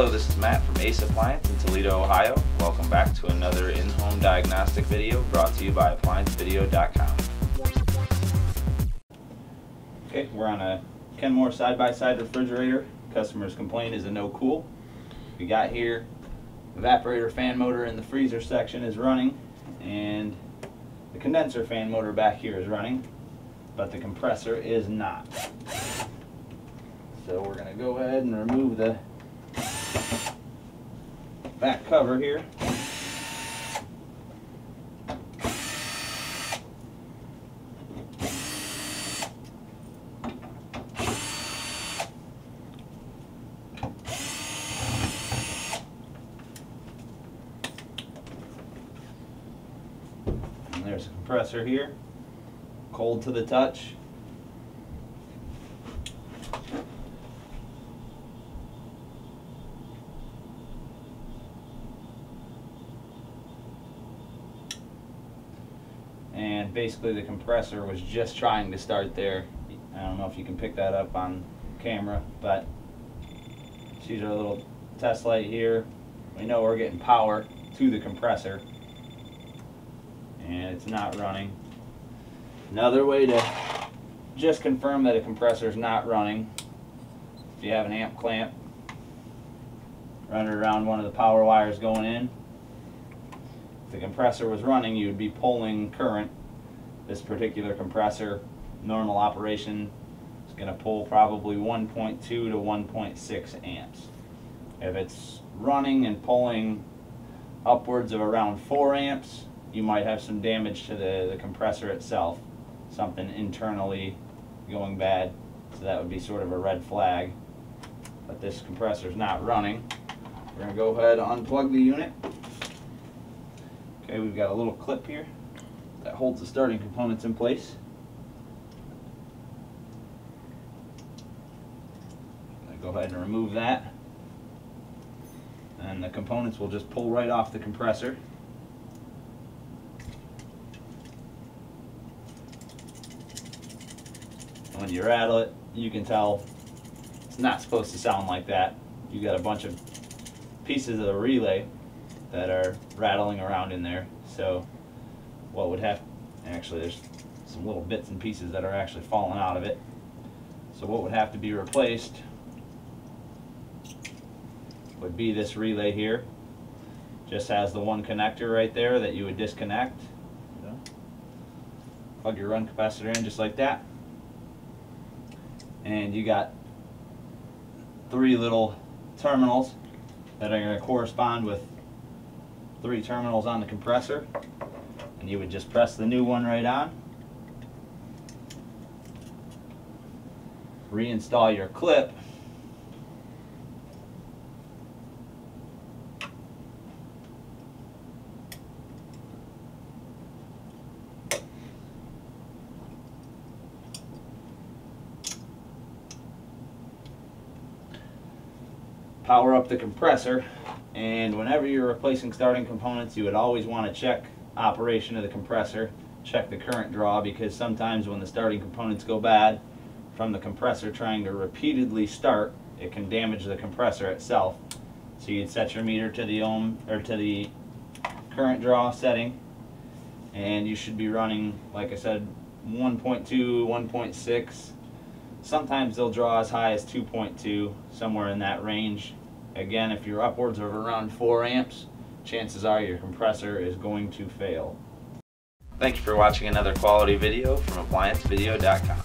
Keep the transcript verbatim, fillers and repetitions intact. Hello, this is Matt from Ace Appliance in Toledo, Ohio. Welcome back to another in-home diagnostic video brought to you by Appliance Video dot com. Okay, we're on a Kenmore side-by-side refrigerator. Customer's complaint is a no cool. We got here, evaporator fan motor in the freezer section is running, and the condenser fan motor back here is running, but the compressor is not. So we're going to go ahead and remove the back cover here. And there's a compressor here, cold to the touch. And basically the compressor was just trying to start there. I don't know if you can pick that up on camera, but she's our little test light here. We know we're getting power to the compressor and it's not running. Another way to just confirm that a compressor is not running, if you have an amp clamp, run it around one of the power wires going in. If the compressor was running, you'd be pulling current. This particular compressor, normal operation, is going to pull probably one point two to one point six amps. If it's running and pulling upwards of around four amps, you might have some damage to the, the compressor itself, something internally going bad, so that would be sort of a red flag. But this compressor is not running. We're going to go ahead and unplug the unit. Okay, we've got a little clip here that holds the starting components in place. I'm going to go ahead and remove that, and the components will just pull right off the compressor. When you rattle it, you can tell it's not supposed to sound like that. You've got a bunch of pieces of the relay that are rattling around in there, so what would have, actually there's some little bits and pieces that are actually falling out of it, so what would have to be replaced would be this relay here. Just has the one connector right there that you would disconnect. Plug your run capacitor in just like that, and you got three little terminals that are going to correspond with three terminals on the compressor, and you would just press the new one right on, reinstall your clip, power up the compressor. And whenever you're replacing starting components, you would always want to check operation of the compressor, check the current draw, because sometimes when the starting components go bad from the compressor trying to repeatedly start, it can damage the compressor itself. So you'd set your meter to the ohm or to the current draw setting, and you should be running, like I said, one point two, one point six. Sometimes they'll draw as high as two point two, somewhere in that range. Again, if you're upwards of around four amps, chances are your compressor is going to fail. Thanks for watching another quality video from Appliance Video dot com.